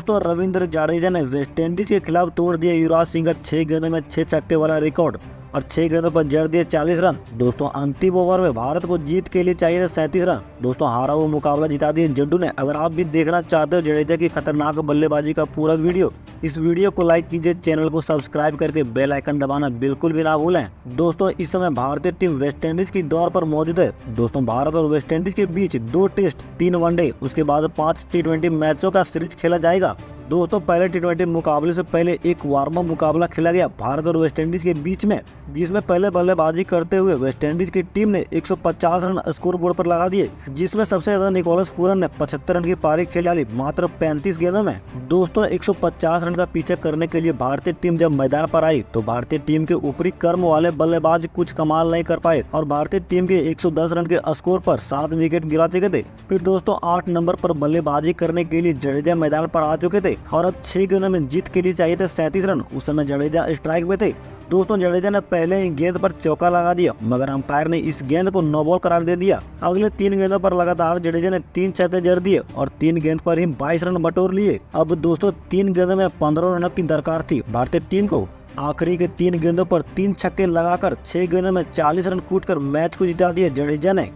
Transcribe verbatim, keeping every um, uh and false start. दोस्तों रविंद्र जाडेजा ने वेस्टइंडीज के खिलाफ तोड़ दिया युवराज सिंह का छह गेंदों में छह छक्के वाला रिकॉर्ड और छह गेंदों पर जड़ दिए चालीस रन। दोस्तों अंतिम ओवर में भारत को जीत के लिए चाहिए थे सैंतीस रन। दोस्तों हारा वो मुकाबला जिता दिए जड्डू ने। अगर आप भी देखना चाहते हो जडेजा की खतरनाक बल्लेबाजी का पूरा वीडियो, इस वीडियो को लाइक कीजिए, चैनल को सब्सक्राइब करके बेल आइकन दबाना बिल्कुल भी ना भूलें। दोस्तों इस समय भारतीय टीम वेस्टइंडीज की दौर पर मौजूद है। दोस्तों भारत और वेस्टइंडीज के बीच दो टेस्ट, तीन वनडे, उसके बाद पाँच टी ट्वेंटी मैचों का सीरीज खेला जाएगा। दोस्तों पहले टी ट्वेंटी मुकाबले से पहले एक वार्म अप मुकाबला खेला गया भारत और वेस्टइंडीज के बीच में, जिसमें पहले बल्लेबाजी करते हुए वेस्टइंडीज की टीम ने एक सौ पचास रन स्कोर बोर्ड पर लगा दिए, जिसमें सबसे ज्यादा निकोलस पुरन ने पचहत्तर रन की पारी खेल डाली मात्र पैंतीस गेंदों में। दोस्तों एक सौ पचास रन का पीछा करने के लिए भारतीय टीम जब मैदान पर आई तो भारतीय टीम के ऊपरी कर्म वाले बल्लेबाज कुछ कमाल नहीं कर पाए और भारतीय टीम के एक सौ दस रन के स्कोर पर सात विकेट गिरा चुके थे। फिर दोस्तों आठ नंबर पर बल्लेबाजी करने के लिए जडेजा मैदान पर आ चुके थे और अब छह गेंदों में जीत के लिए चाहिए थे सैंतीस रन। उस समय जडेजा स्ट्राइक में थे। दोस्तों जडेजा ने पहले ही गेंद पर चौका लगा दिया, मगर अंपायर ने इस गेंद को नो बॉल करार दे दिया। अगले तीन गेंदों पर लगातार जडेजा ने तीन छक्के जड़ दिए और तीन गेंद पर ही बाईस रन बटोर लिए। अब दोस्तों तीन गेंदों में पंद्रह रनों की दरकार थी भारतीय टीम को। आखिरी के तीन गेंदों पर तीन छक्के लगाकर छह गेंदों में चालीस रन कूटकर मैच को जिता दिया जडेजा ने।